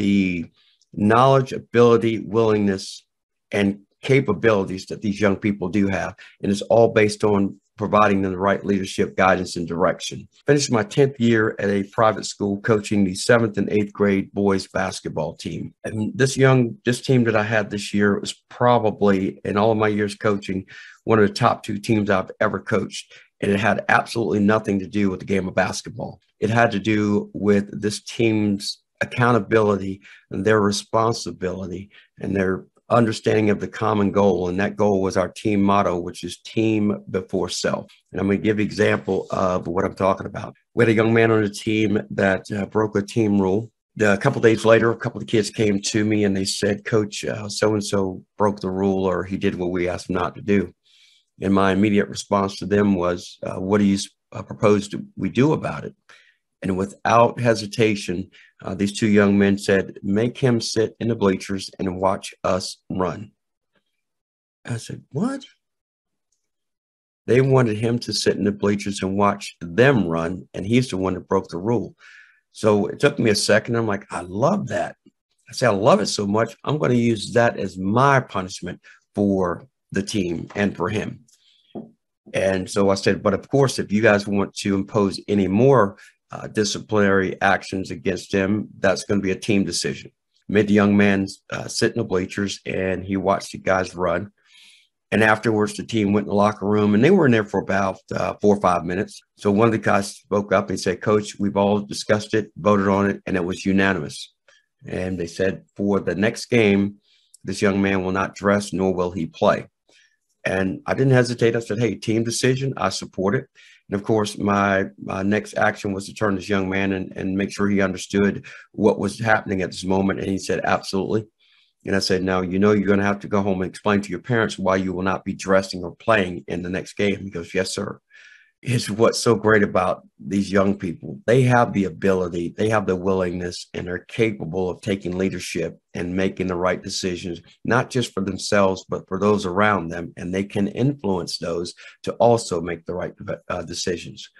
the knowledge, ability, willingness, and capabilities that these young people do have. And it's all based on providing them the right leadership, guidance, and direction. Finished my 10th year at a private school coaching the 7th and 8th grade boys basketball team. And this team that I had this year was probably, in all of my years coaching, one of the top 2 teams I've ever coached. And it had absolutely nothing to do with the game of basketball. It had to do with this team's accountability and their responsibility and their understanding of the common goal. And that goal was our team motto, which is team before self. And I'm going to give you an example of what I'm talking about. We had a young man on the team that broke a team rule. A couple days later, a couple of kids came to me and they said, "Coach, so-and-so broke the rule, or he did what we asked him not to do." And my immediate response to them was, "What do you propose we do about it?" And without hesitation, these 2 young men said, "Make him sit in the bleachers and watch us run." I said, "What?" They wanted him to sit in the bleachers and watch them run, and he's the one that broke the rule. So it took me a second. I'm like, I love that. I said, I love it so much, I'm going to use that as my punishment for the team and for him. And so I said, but of course, if you guys want to impose any more disciplinary actions against him, that's going to be a team decision. Made the young man sit in the bleachers, and he watched the guys run. And afterwards, the team went in the locker room, and they were in there for about 4 or 5 minutes. So one of the guys spoke up and said, "Coach, we've all discussed it, voted on it, and it was unanimous." And they said, for the next game, this young man will not dress, nor will he play. And I didn't hesitate. I said, "Hey, team decision, I support it." And of course, my next action was to turn this young man and make sure he understood what was happening at this moment. And he said, "Absolutely." And I said, "Now, you know, you're going to have to go home and explain to your parents why you will not be dressing or playing in the next game." He goes, "Yes, sir." It's what's so great about these young people. They have the ability, they have the willingness, and are capable of taking leadership and making the right decisions, not just for themselves, but for those around them. And they can influence those to also make the right decisions.